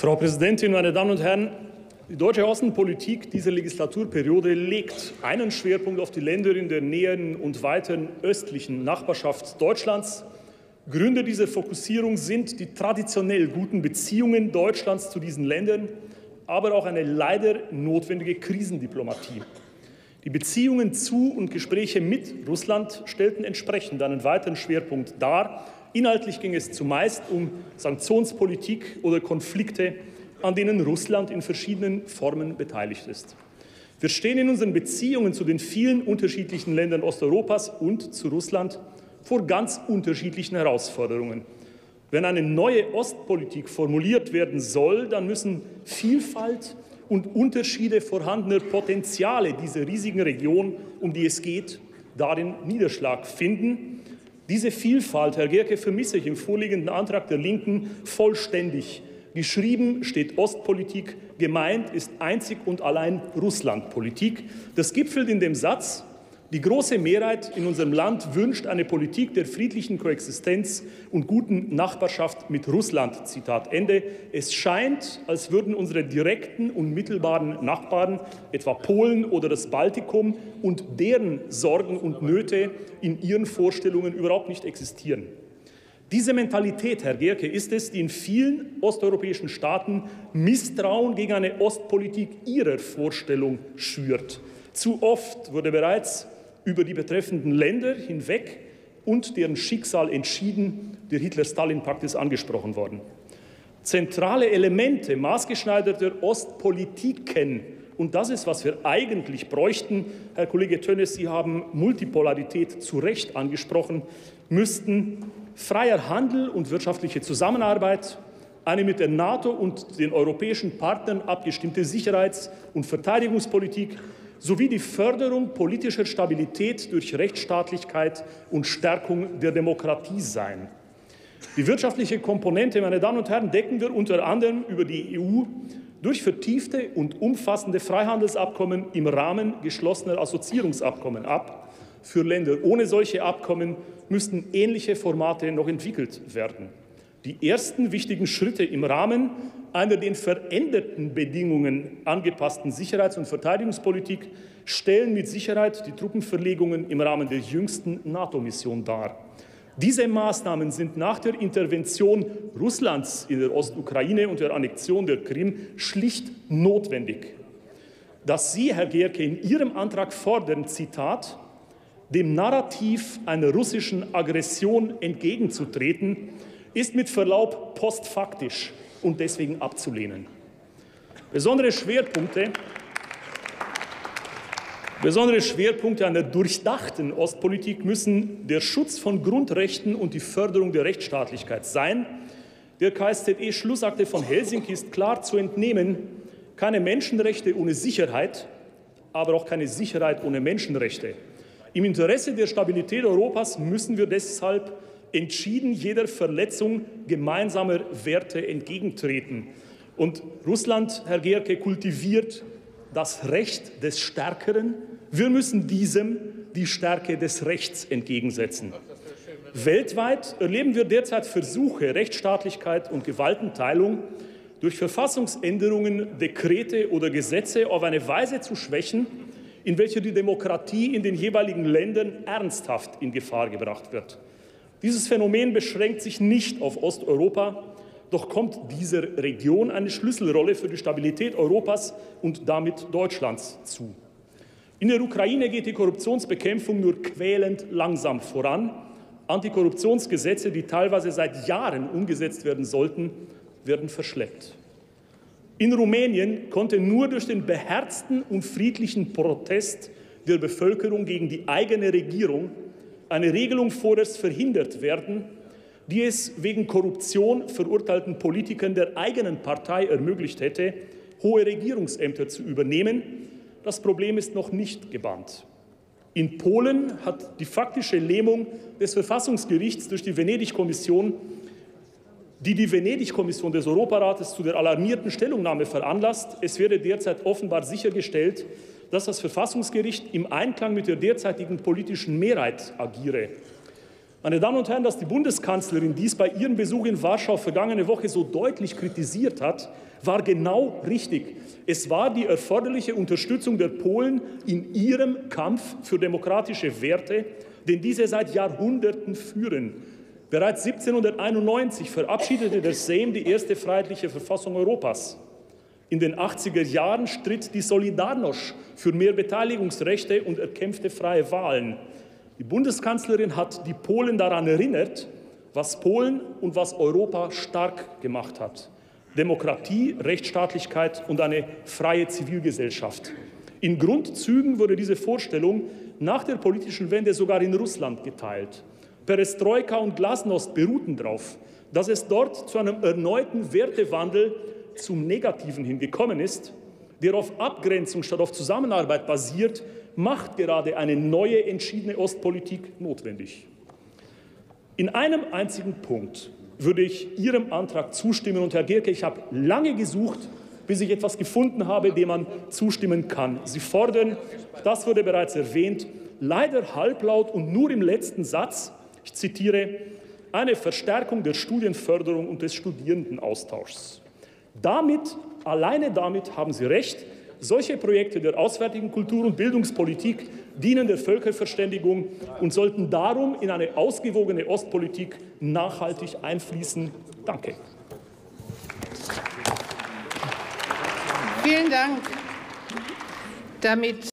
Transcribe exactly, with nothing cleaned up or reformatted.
Frau Präsidentin, meine Damen und Herren! Die deutsche Außenpolitik dieser Legislaturperiode legt einen Schwerpunkt auf die Länder in der näheren und weiteren östlichen Nachbarschaft Deutschlands. Gründe dieser Fokussierung sind die traditionell guten Beziehungen Deutschlands zu diesen Ländern, aber auch eine leider notwendige Krisendiplomatie. Die Beziehungen zu und Gespräche mit Russland stellten entsprechend einen weiteren Schwerpunkt dar. Inhaltlich ging es zumeist um Sanktionspolitik oder Konflikte, an denen Russland in verschiedenen Formen beteiligt ist. Wir stehen in unseren Beziehungen zu den vielen unterschiedlichen Ländern Osteuropas und zu Russland vor ganz unterschiedlichen Herausforderungen. Wenn eine neue Ostpolitik formuliert werden soll, dann müssen Vielfalt und Unterschiede vorhandener Potenziale dieser riesigen Region, um die es geht, darin Niederschlag finden. Diese Vielfalt, Herr Gehrke, vermisse ich im vorliegenden Antrag der Linken vollständig. Geschrieben steht Ostpolitik, gemeint ist einzig und allein Russlandpolitik. Das gipfelt in dem Satz: Die große Mehrheit in unserem Land wünscht eine Politik der friedlichen Koexistenz und guten Nachbarschaft mit Russland. Zitat Ende. Es scheint, als würden unsere direkten und mittelbaren Nachbarn, etwa Polen oder das Baltikum, und deren Sorgen und Nöte in ihren Vorstellungen überhaupt nicht existieren. Diese Mentalität, Herr Gehrke, ist es, die in vielen osteuropäischen Staaten Misstrauen gegen eine Ostpolitik ihrer Vorstellung schürt. Zu oft wurde bereits über die betreffenden Länder hinweg und deren Schicksal entschieden. Der Hitler-Stalin-Pakt ist angesprochen worden. Zentrale Elemente maßgeschneiderter Ostpolitiken, und das ist, was wir eigentlich bräuchten, Herr Kollege Tönnes, Sie haben Multipolarität zu Recht angesprochen, müssten freier Handel und wirtschaftliche Zusammenarbeit, eine mit der NATO und den europäischen Partnern abgestimmte Sicherheits- und Verteidigungspolitik sowie die Förderung politischer Stabilität durch Rechtsstaatlichkeit und Stärkung der Demokratie sein. Die wirtschaftliche Komponente, meine Damen und Herren, decken wir unter anderem über die E U durch vertiefte und umfassende Freihandelsabkommen im Rahmen geschlossener Assoziierungsabkommen ab. Für Länder ohne solche Abkommen müssten ähnliche Formate noch entwickelt werden. Die ersten wichtigen Schritte im Rahmen einer den veränderten Bedingungen angepassten Sicherheits- und Verteidigungspolitik stellen mit Sicherheit die Truppenverlegungen im Rahmen der jüngsten NATO-Mission dar. Diese Maßnahmen sind nach der Intervention Russlands in der Ostukraine und der Annexion der Krim schlicht notwendig. Dass Sie, Herr Gehrke, in Ihrem Antrag fordern, Zitat, dem Narrativ einer russischen Aggression entgegenzutreten, ist mit Verlaub postfaktisch und deswegen abzulehnen. Besondere Schwerpunkte, besondere Schwerpunkte einer durchdachten Ostpolitik müssen der Schutz von Grundrechten und die Förderung der Rechtsstaatlichkeit sein. Der K S Z E-Schlussakte von Helsinki ist klar zu entnehmen: keine Menschenrechte ohne Sicherheit, aber auch keine Sicherheit ohne Menschenrechte. Im Interesse der Stabilität Europas müssen wir deshalb entschieden jeder Verletzung gemeinsamer Werte entgegentreten. Und Russland, Herr Gehrke, kultiviert das Recht des Stärkeren. Wir müssen diesem die Stärke des Rechts entgegensetzen. Weltweit erleben wir derzeit Versuche, Rechtsstaatlichkeit und Gewaltenteilung durch Verfassungsänderungen, Dekrete oder Gesetze auf eine Weise zu schwächen, in welcher die Demokratie in den jeweiligen Ländern ernsthaft in Gefahr gebracht wird. Dieses Phänomen beschränkt sich nicht auf Osteuropa, doch kommt dieser Region eine Schlüsselrolle für die Stabilität Europas und damit Deutschlands zu. In der Ukraine geht die Korruptionsbekämpfung nur quälend langsam voran. Antikorruptionsgesetze, die teilweise seit Jahren umgesetzt werden sollten, werden verschleppt. In Rumänien konnte nur durch den beherzten und friedlichen Protest der Bevölkerung gegen die eigene Regierung eine Regelung vorerst verhindert werden, die es wegen Korruption verurteilten Politikern der eigenen Partei ermöglicht hätte, hohe Regierungsämter zu übernehmen. Das Problem ist noch nicht gebannt. In Polen hat die faktische Lähmung des Verfassungsgerichts durch die Venedig-Kommission die die Venedig-Kommission des Europarates zu der alarmierten Stellungnahme veranlasst. Es werde derzeit offenbar sichergestellt, dass das Verfassungsgericht im Einklang mit der derzeitigen politischen Mehrheit agiere. Meine Damen und Herren, dass die Bundeskanzlerin dies bei ihrem Besuch in Warschau vergangene Woche so deutlich kritisiert hat, war genau richtig. Es war die erforderliche Unterstützung der Polen in ihrem Kampf für demokratische Werte, den diese seit Jahrhunderten führen. Bereits siebzehnhunderteinundneunzig verabschiedete der Sejm die erste freiheitliche Verfassung Europas. In den achtziger Jahren stritt die Solidarność für mehr Beteiligungsrechte und erkämpfte freie Wahlen. Die Bundeskanzlerin hat die Polen daran erinnert, was Polen und was Europa stark gemacht hat. Demokratie, Rechtsstaatlichkeit und eine freie Zivilgesellschaft. In Grundzügen wurde diese Vorstellung nach der politischen Wende sogar in Russland geteilt. Perestroika und Glasnost beruhten darauf, dass es dort zu einem erneuten Wertewandel zum Negativen hin gekommen ist, der auf Abgrenzung statt auf Zusammenarbeit basiert, macht gerade eine neue, entschiedene Ostpolitik notwendig. In einem einzigen Punkt würde ich Ihrem Antrag zustimmen. Und Herr Gehrke, ich habe lange gesucht, bis ich etwas gefunden habe, dem man zustimmen kann. Sie fordern, das wurde bereits erwähnt, leider halblaut und nur im letzten Satz, ich zitiere, eine Verstärkung der Studienförderung und des Studierendenaustauschs. Damit, alleine damit haben Sie recht. Solche Projekte der auswärtigen Kultur- und Bildungspolitik dienen der Völkerverständigung und sollten darum in eine ausgewogene Ostpolitik nachhaltig einfließen. Danke. Vielen Dank. Damit